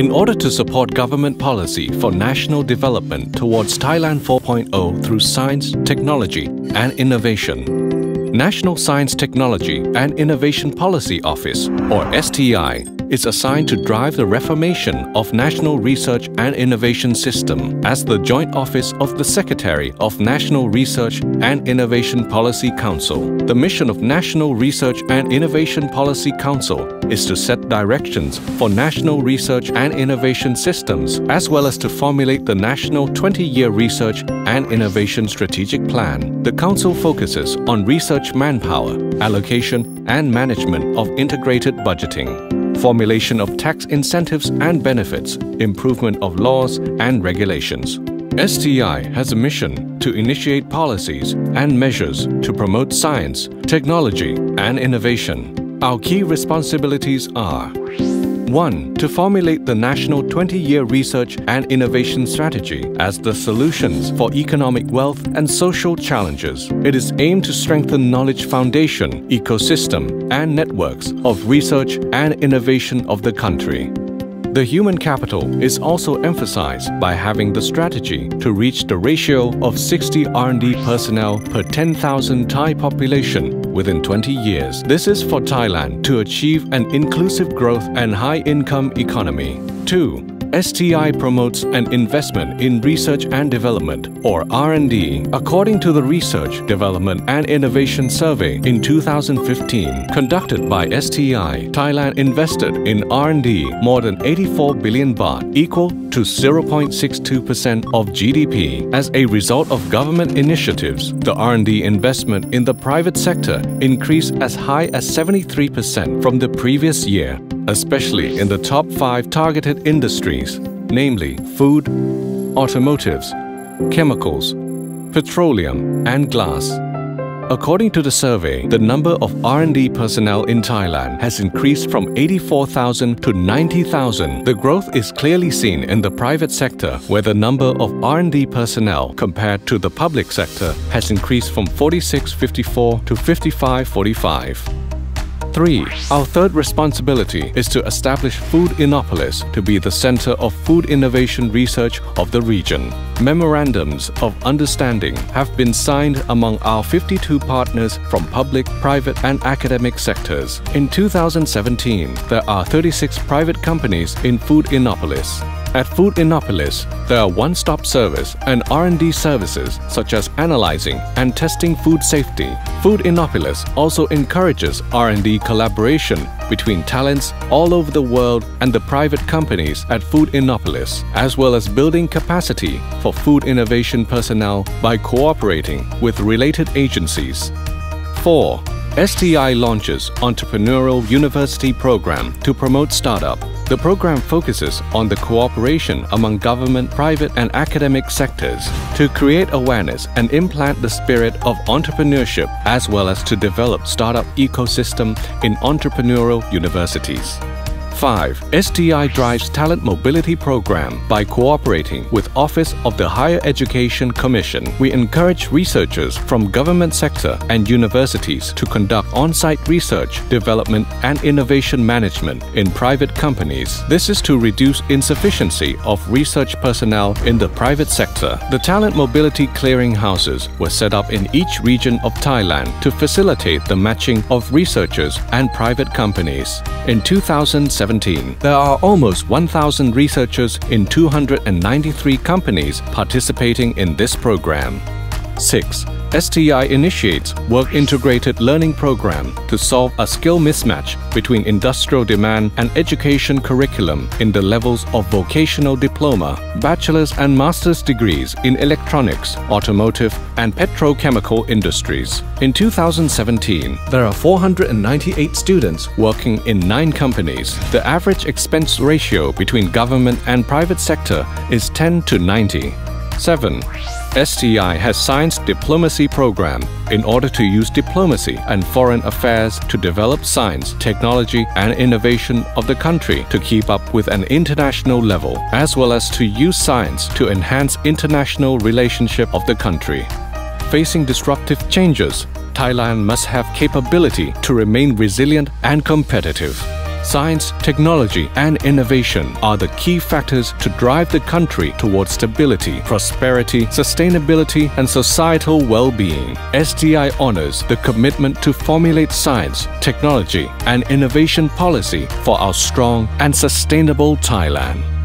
In order to support government policy for national development towards Thailand 4.0 through science, technology and innovation, National Science, Technology and Innovation Policy Office, or STI, is assigned to drive the reformation of National Research and Innovation System as the joint office of the Secretary of National Research and Innovation Policy Council. The mission of National Research and Innovation Policy Council is to set directions for national research and innovation systems, as well as to formulate the National 20-Year Research and Innovation Strategic Plan. The Council focuses on research manpower, allocation and management of integrated budgeting, formulation of tax incentives and benefits, improvement of laws and regulations. STI has a mission to initiate policies and measures to promote science, technology, and innovation. Our key responsibilities are: 1. To formulate the National 20-Year Research and Innovation Strategy as the solutions for economic wealth and social challenges. It is aimed to strengthen knowledge foundation, ecosystem, and networks of research and innovation of the country. The human capital is also emphasized by having the strategy to reach the ratio of 60 R&D personnel per 10,000 Thai population within 20 years. This is for Thailand to achieve an inclusive growth and high-income economy. 2. STI promotes an investment in research and development, or R&D. According to the Research, Development and Innovation Survey in 2015, conducted by STI, Thailand invested in R&D more than 84 billion baht, equal to 0.62% of GDP. As a result of government initiatives, the R&D investment in the private sector increased as high as 73% from the previous year, especially in the top 5 targeted industries, namely food, automotives, chemicals, petroleum, and glass. According to the survey, the number of R&D personnel in Thailand has increased from 84,000 to 90,000. The growth is clearly seen in the private sector, where the number of R&D personnel compared to the public sector has increased from 4654 to 5545. 3. Our third responsibility is to establish Food Innopolis to be the center of food innovation research of the region. Memorandums of understanding have been signed among our 52 partners from public, private, and academic sectors. In 2017, there are 36 private companies in Food Innopolis. At Food Innopolis, there are one-stop service and R&D services such as analyzing and testing food safety. Food Innopolis also encourages R&D collaboration between talents all over the world and the private companies at Food Innopolis, as well as building capacity for food innovation personnel by cooperating with related agencies. 4. STI launches Entrepreneurial University Program to promote startup. The program focuses on the cooperation among government, private, and academic sectors to create awareness and implant the spirit of entrepreneurship, as well as to develop startup ecosystem in entrepreneurial universities. 5. STI drives Talent Mobility Program by cooperating with Office of the Higher Education Commission. We encourage researchers from government sector and universities to conduct on-site research, development and innovation management in private companies. This is to reduce insufficiency of research personnel in the private sector. The Talent Mobility Clearing Houses were set up in each region of Thailand to facilitate the matching of researchers and private companies. In 2017, there are almost 1,000 researchers in 293 companies participating in this program. 6. STI initiates Work Integrated Learning Program to solve a skill mismatch between industrial demand and education curriculum in the levels of vocational diploma, bachelor's and master's degrees in electronics, automotive, and petrochemical industries. In 2017, there are 498 students working in 9 companies. The average expense ratio between government and private sector is 10 to 90. 7. STI has Science Diplomacy Program in order to use diplomacy and foreign affairs to develop science, technology, and innovation of the country to keep up with an international level, as well as to use science to enhance international relationship of the country. Facing disruptive changes, Thailand must have capability to remain resilient and competitive. Science, technology, and innovation are the key factors to drive the country towards stability, prosperity, sustainability, and societal well-being. STI honors the commitment to formulate science, technology, and innovation policy for our strong and sustainable Thailand.